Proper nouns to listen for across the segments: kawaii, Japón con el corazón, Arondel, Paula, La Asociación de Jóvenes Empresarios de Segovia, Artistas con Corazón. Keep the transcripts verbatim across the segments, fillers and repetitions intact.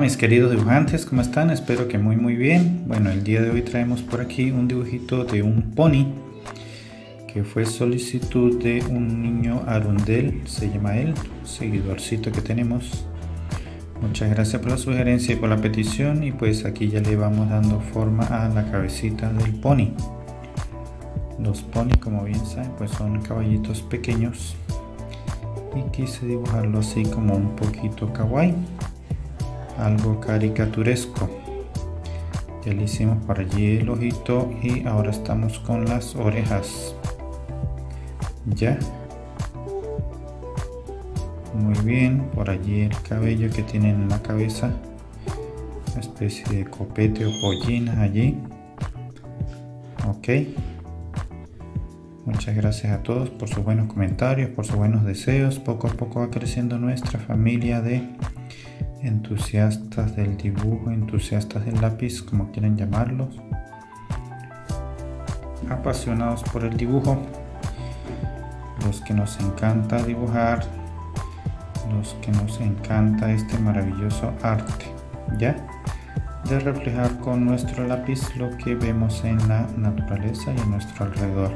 mis queridos dibujantes, ¿cómo están? Espero que muy muy bien. Bueno, el día de hoy traemos por aquí un dibujito de un pony que fue solicitud de un niño Arondel, se llama él, seguidorcito que tenemos. Muchas gracias por la sugerencia y por la petición, y pues aquí ya le vamos dando forma a la cabecita del pony. Los pony, como bien saben, pues son caballitos pequeños, y quise dibujarlo así como un poquito kawaii, algo caricaturesco. Ya le hicimos por allí el ojito y ahora estamos con las orejas. Ya, muy bien. Por allí el cabello que tienen en la cabeza, una especie de copete o pollina allí. Ok, muchas gracias a todos por sus buenos comentarios, por sus buenos deseos. Poco a poco va creciendo nuestra familia de entusiastas del dibujo, entusiastas del lápiz, como quieran llamarlos, apasionados por el dibujo, los que nos encanta dibujar, los que nos encanta este maravilloso arte, ya, de reflejar con nuestro lápiz lo que vemos en la naturaleza y en nuestro alrededor.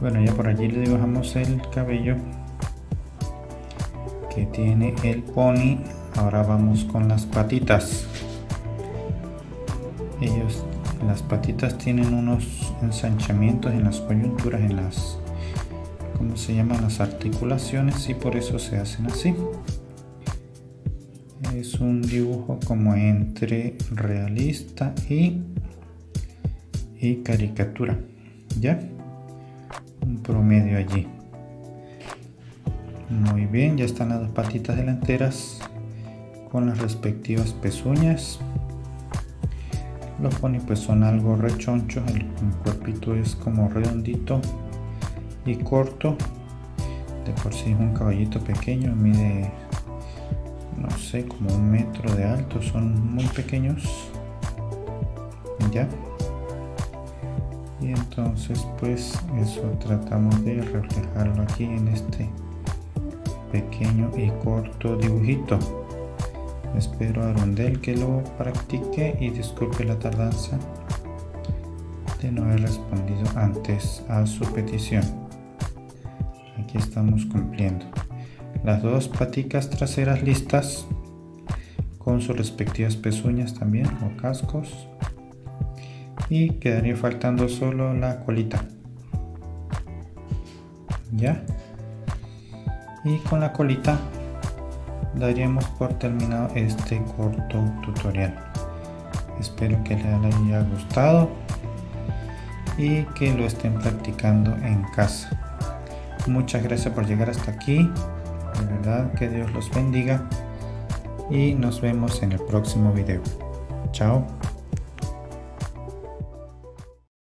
Bueno, ya por allí le dibujamos el cabello que tiene el pony. Ahora vamos con las patitas. Ellos, las patitas tienen unos ensanchamientos en las coyunturas, en las, ¿cómo se llaman? Las articulaciones, y por eso se hacen así. Es un dibujo como entre realista y, y caricatura, ¿ya? Un promedio allí. Muy bien, ya están las dos patitas delanteras con las respectivas pezuñas. Los ponis pues son algo rechonchos, el, el cuerpito es como redondito y corto. De por sí es un caballito pequeño, mide, no sé, como un metro de alto, son muy pequeños, ya. Y entonces pues eso tratamos de reflejarlo aquí en este pequeño y corto dibujito. Espero a Arondel que lo practique, y disculpe la tardanza de no haber respondido antes a su petición. Aquí estamos cumpliendo. Las dos paticas traseras listas con sus respectivas pezuñas también, o cascos, y quedaría faltando solo la colita, ya. Y con la colita daríamos por terminado este corto tutorial. Espero que les haya gustado y que lo estén practicando en casa. Muchas gracias por llegar hasta aquí, de verdad que Dios los bendiga, y nos vemos en el próximo video. Chao.